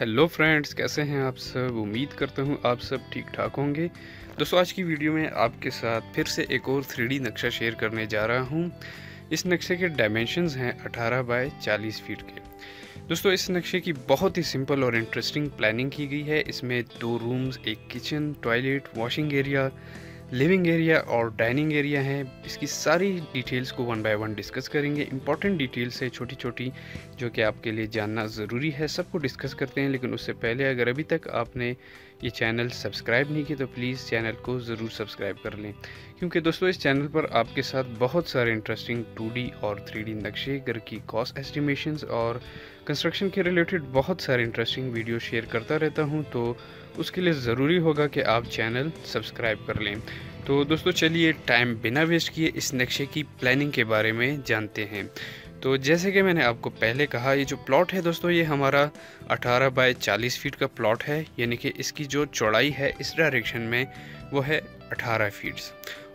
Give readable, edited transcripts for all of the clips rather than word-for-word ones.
Hello friends, कैसे हैं आप सब। उम्मीद करता हूं आप सब ठीक ठाक होंगे। दोस्तों, आज की वीडियो में आपके साथ फिर से एक और 3D नक्शा शेयर करने जा रहा हूं। इस नक्शे के डायमेंशंस हैं 18 बाय 40 फीट के। दोस्तों, इस नक्शे की बहुत ही सिंपल और इंटरेस्टिंग प्लानिंग की गई है। इसमें 2 रूम्स, एक kitchen, toilet, washing area, living area और डाइनिंग एरिया है। इसकी सारी डिटेल्स को 1 बाय 1 डिस्कस करेंगे। इंपॉर्टेंट डिटेल्स है छोटी छोटी, जो कि आपके लिए जानना ज़रूरी है, सबको डिस्कस करते हैं। लेकिन उससे पहले अगर अभी तक आपने ये चैनल सब्सक्राइब नहीं किया तो प्लीज़ चैनल को ज़रूर सब्सक्राइब कर लें, क्योंकि दोस्तों इस चैनल पर आपके साथ बहुत सारे इंटरेस्टिंग 2D और 3D नक्शे, घर की कॉस्ट एस्टिमेशंस और कंस्ट्रक्शन के रिलेटेड बहुत सारे इंटरेस्टिंग वीडियो शेयर करता रहता हूं, तो उसके लिए ज़रूरी होगा कि आप चैनल सब्सक्राइब कर लें। तो दोस्तों, चलिए टाइम बिना वेस्ट किए इस नक्शे की प्लानिंग के बारे में जानते हैं। तो जैसे कि मैंने आपको पहले कहा, ये जो प्लॉट है दोस्तों, ये हमारा 18 बाय 40 फीट का प्लॉट है, यानी कि इसकी जो चौड़ाई है इस डायरेक्शन में वो है 18 फीट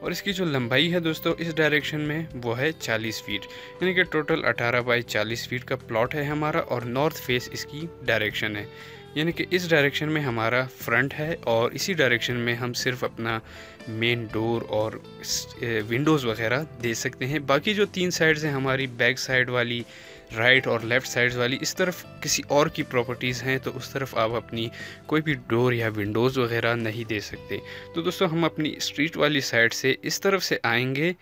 और इसकी जो लंबाई है दोस्तों इस डायरेक्शन में वो है 40 फीट, यानी कि टोटल 18 बाय 40 फीट का प्लॉट है हमारा। और नॉर्थ फेस इसकी डायरेक्शन है, यानी कि इस डायरेक्शन में हमारा फ्रंट है और इसी डायरेक्शन में हम सिर्फ अपना मेन डोर और विंडोज़ वगैरह दे सकते हैं। बाकी जो 3 साइड्स हैं हमारी, बैक साइड वाली, राइट और लेफ़्ट साइड्स वाली, इस तरफ किसी और की प्रॉपर्टीज़ हैं, तो उस तरफ आप अपनी कोई भी डोर या विंडोज़ वगैरह नहीं दे सकते। तो दोस्तों, हम अपनी स्ट्रीट वाली साइड से इस तरफ से आएंगे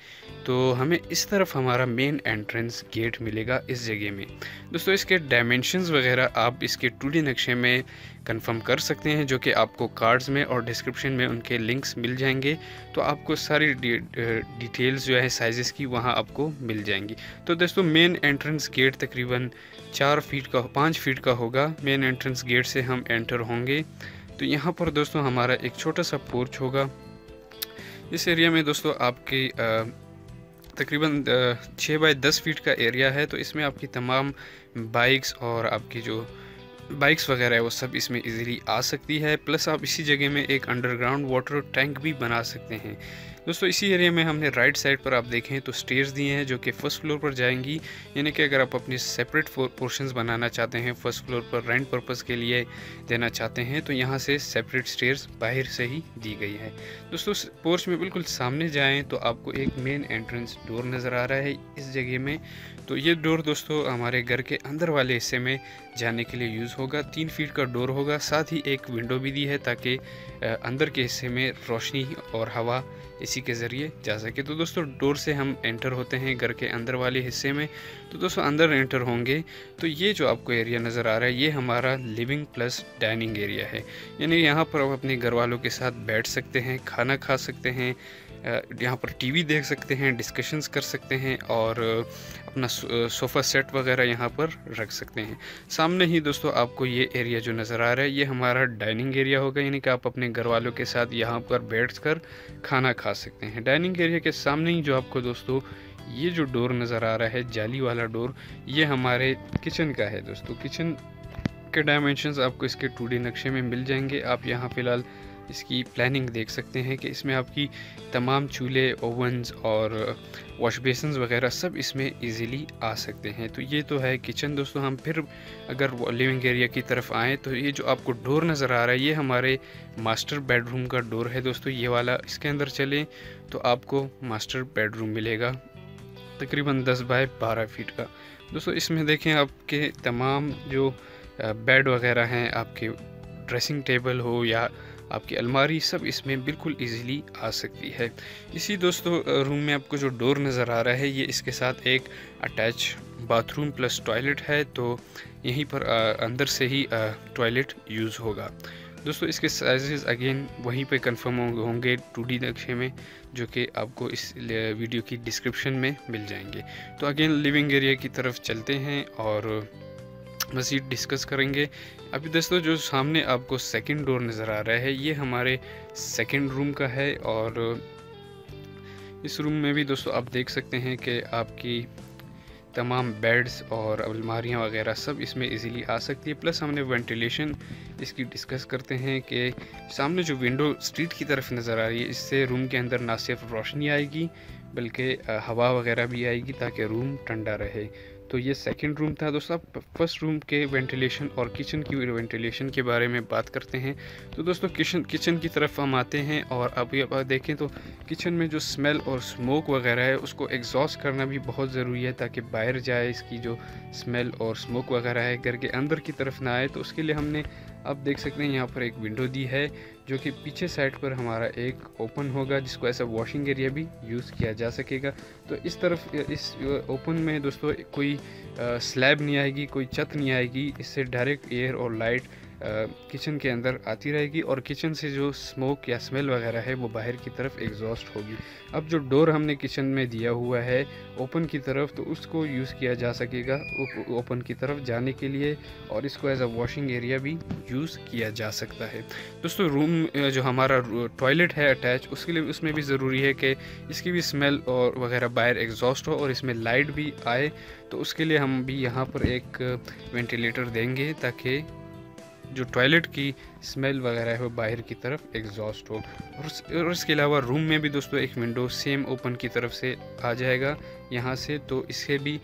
तो हमें इस तरफ हमारा मेन एंट्रेंस गेट मिलेगा इस जगह में। दोस्तों, इसके डायमेंशंस वगैरह आप इसके 2D नक्शे में कंफर्म कर सकते हैं, जो कि आपको कार्ड्स में और डिस्क्रिप्शन में उनके लिंक्स मिल जाएंगे, तो आपको सारी डिटेल्स जो है साइजेस की वहाँ आपको मिल जाएंगी। तो दोस्तों, मेन एंट्रेंस गेट तकरीबन 5 फीट का होगा। मेन एंट्रेंस गेट से हम एंटर होंगे तो यहाँ पर दोस्तों हमारा एक छोटा सा पोर्च होगा। इस एरिया में दोस्तों आपकी तकरीबन 6 बाय 10 फीट का एरिया है, तो इसमें आपकी तमाम बाइक्स और आपकी जो बाइक्स वगैरह है वो सब इसमें इजीली आ सकती है। प्लस आप इसी जगह में एक अंडरग्राउंड वाटर टैंक भी बना सकते हैं। दोस्तों, इसी एरिया में हमने राइट साइड पर आप देखें तो स्टेयर्स दिए हैं, जो कि फर्स्ट फ्लोर पर जाएंगी, यानी कि अगर आप अपनी सेपरेट पोर्शंस बनाना चाहते हैं, फर्स्ट फ्लोर पर रेंट पर्पज़ के लिए देना चाहते हैं, तो यहाँ से सेपरेट स्टेयर्स बाहर से ही दी गई है। दोस्तों, पोर्च में बिल्कुल सामने जाएँ तो आपको एक मेन एंट्रेंस डोर नज़र आ रहा है इस जगह में। तो ये डोर दोस्तों हमारे घर के अंदर वाले हिस्से में जाने के लिए यूज़ होगा। 3 फीट का डोर होगा, साथ ही एक विंडो भी दी है ताकि अंदर के हिस्से में रोशनी और हवा इसी के ज़रिए जा सके। तो दोस्तों, डोर से हम एंटर होते हैं घर के अंदर वाले हिस्से में। तो दोस्तों, अंदर एंटर होंगे तो ये जो आपको एरिया नज़र आ रहा है ये हमारा लिविंग प्लस डाइनिंग एरिया है, यानी यहाँ पर आप अपने घर वालों के साथ बैठ सकते हैं, खाना खा सकते हैं, यहाँ पर टीवी देख सकते हैं, डिस्कशंस कर सकते हैं और अपना सोफ़ा सेट वगैरह यहाँ पर रख सकते हैं। सामने ही दोस्तों आपको ये एरिया जो नज़र आ रहा है ये हमारा डाइनिंग एरिया होगा, यानी कि आप अपने घर वालों के साथ यहाँ पर बैठकर खाना खा सकते हैं। डाइनिंग एरिया के सामने ही जो आपको दोस्तों ये जो डोर नज़र आ रहा है, जाली वाला डोर, ये हमारे किचन का है। दोस्तों, किचन के डायमेंशंस आपको इसके 2D नक्शे में मिल जाएंगे। आप यहाँ फ़िलहाल इसकी प्लानिंग देख सकते हैं कि इसमें आपकी तमाम चूल्हे, ओवंस और वॉश बेसन्स वगैरह सब इसमें इजीली आ सकते हैं। तो ये तो है किचन। दोस्तों, हम फिर अगर लिविंग एरिया की तरफ आएँ तो ये जो आपको डोर नज़र आ रहा है ये हमारे मास्टर बेडरूम का डोर है। दोस्तों, ये वाला, इसके अंदर चलें तो आपको मास्टर बेडरूम मिलेगा, तकरीबन 10 बाय 12 फीट का। दोस्तों, इसमें देखें आपके तमाम जो बेड वगैरह हैं, आपके ड्रेसिंग टेबल हो या आपकी अलमारी, सब इसमें बिल्कुल इजीली आ सकती है। इसी दोस्तों रूम में आपको जो डोर नज़र आ रहा है ये इसके साथ एक अटैच बाथरूम प्लस टॉयलेट है, तो यहीं पर अंदर से ही टॉयलेट यूज़ होगा। दोस्तों, इसके साइजेस अगेन वहीं पे कंफर्म होंगे 2D नक्शे में, जो कि आपको इस वीडियो की डिस्क्रिप्शन में मिल जाएंगे। तो अगेन लिविंग एरिया की तरफ चलते हैं और मज़ीद डिस्कस करेंगे। अभी दोस्तों जो सामने आपको सेकंड डोर नज़र आ रहा है ये हमारे सेकंड रूम का है, और इस रूम में भी दोस्तों आप देख सकते हैं कि आपकी तमाम बेड्स और अलमारियाँ वगैरह सब इसमें इजीली आ सकती है। प्लस हमने वेंटिलेशन इसकी डिस्कस करते हैं कि सामने जो विंडो स्ट्रीट की तरफ नज़र आ रही है इससे रूम के अंदर ना सिर्फ रोशनी आएगी बल्कि हवा वगैरह भी आएगी ताकि रूम ठंडा रहे। तो ये सेकंड रूम था दोस्तों। अब फर्स्ट रूम के वेंटिलेशन और किचन की वेंटिलेशन के बारे में बात करते हैं। तो दोस्तों किचन की तरफ हम आते हैं और अभी अब देखें तो किचन में जो स्मेल और स्मोक वगैरह है उसको एग्जॉस्ट करना भी बहुत ज़रूरी है ताकि बाहर जाए इसकी जो स्मेल और स्मोक वगैरह है, घर के अंदर की तरफ ना आए। तो उसके लिए हमने आप देख सकते हैं यहाँ पर एक विंडो दी है जो कि पीछे साइड पर हमारा एक ओपन होगा जिसको ऐसा वॉशिंग एरिया भी यूज़ किया जा सकेगा। तो इस तरफ इस ओपन में दोस्तों कोई स्लैब नहीं आएगी, कोई छत नहीं आएगी, इससे डायरेक्ट एयर और लाइट किचन के अंदर आती रहेगी और किचन से जो स्मोक या स्मेल वगैरह है वो बाहर की तरफ एग्जॉस्ट होगी। अब जो डोर हमने किचन में दिया हुआ है ओपन की तरफ, तो उसको यूज़ किया जा सकेगा ओपन की तरफ जाने के लिए और इसको एज अ वॉशिंग एरिया भी यूज़ किया जा सकता है। दोस्तों रूम जो हमारा टॉयलेट है अटैच, उसके लिए उसमें भी ज़रूरी है कि इसकी भी स्मेल और वगैरह बाहर एग्जॉस्ट हो और इसमें लाइट भी आए। तो उसके लिए हम भी यहाँ पर एक वेंटिलेटर देंगे ताकि जो टॉयलेट की स्मेल वगैरह है वो बाहर की तरफ एग्जॉस्ट हो। और इसके अलावा रूम में भी दोस्तों एक विंडो सेम ओपन की तरफ से आ जाएगा यहाँ से, तो इससे भी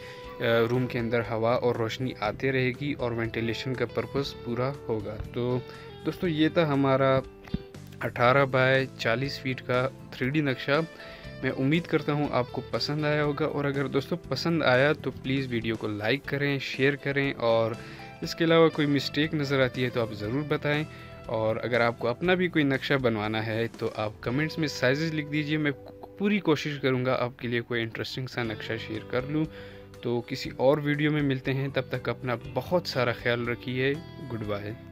रूम के अंदर हवा और रोशनी आते रहेगी और वेंटिलेशन का पर्पस पूरा होगा। तो दोस्तों ये था हमारा 18 बाय 40 फीट का 3D नक्शा। मैं उम्मीद करता हूँ आपको पसंद आया होगा और अगर दोस्तों पसंद आया तो प्लीज़ वीडियो को लाइक करें, शेयर करें और इसके अलावा कोई मिस्टेक नज़र आती है तो आप ज़रूर बताएं। और अगर आपको अपना भी कोई नक्शा बनवाना है तो आप कमेंट्स में साइज़ लिख दीजिए, मैं पूरी कोशिश करूँगा आपके लिए कोई इंटरेस्टिंग सा नक्शा शेयर कर लूँ। तो किसी और वीडियो में मिलते हैं, तब तक अपना बहुत सारा ख्याल रखिए। Good bye.